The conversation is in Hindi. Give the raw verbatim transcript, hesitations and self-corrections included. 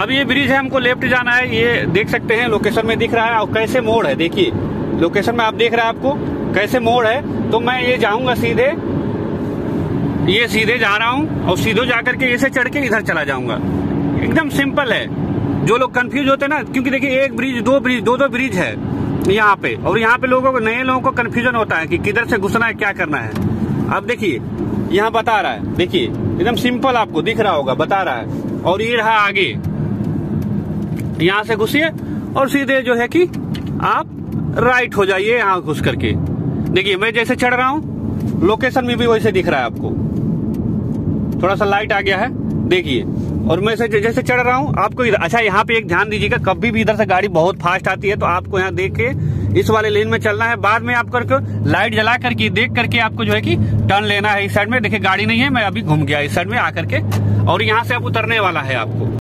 अब ये ब्रिज है, हमको लेफ्ट जाना है। ये देख सकते हैं लोकेशन में दिख रहा है, और कैसे मोड़ है देखिए, लोकेशन में आप देख रहे हैं आपको कैसे मोड़ है। तो मैं ये जाऊंगा सीधे, ये सीधे जा रहा हूँ और सीधे जा करके ये से चढ़ के इधर चला जाऊंगा। एकदम सिंपल है, जो लोग कंफ्यूज होते हैं ना, क्योंकि देखिए एक ब्रिज दो ब्रिज दो दो ब्रिज है यहाँ पे, और यहाँ पे लोगों को, नए लोगों को कंफ्यूजन होता है कि किधर से घुसना है क्या करना है। अब देखिए यहाँ बता रहा है, देखिए एकदम सिंपल आपको दिख रहा होगा, बता रहा है। और ये रहा आगे, यहाँ से घुसिए और सीधे जो है कि आप राइट हो जाइए यहाँ घुस करके। देखिए मैं जैसे चढ़ रहा हूँ लोकेशन में भी वैसे दिख रहा है आपको, थोड़ा सा लाइट आ गया है देखिए, और मैं जैसे चढ़ रहा हूँ आपको इधर। अच्छा यहाँ पे एक ध्यान दीजिएगा, कभी भी इधर से गाड़ी बहुत फास्ट आती है तो आपको यहाँ देख के इस वाले लेन में चलना है। बाद में आप करके लाइट जला करके देख करके आपको जो है कि टर्न लेना है इस साइड में। देखिए गाड़ी नहीं है, मैं अभी घूम गया इस साइड में आकर के, और यहाँ से आप उतरने वाला है आपको।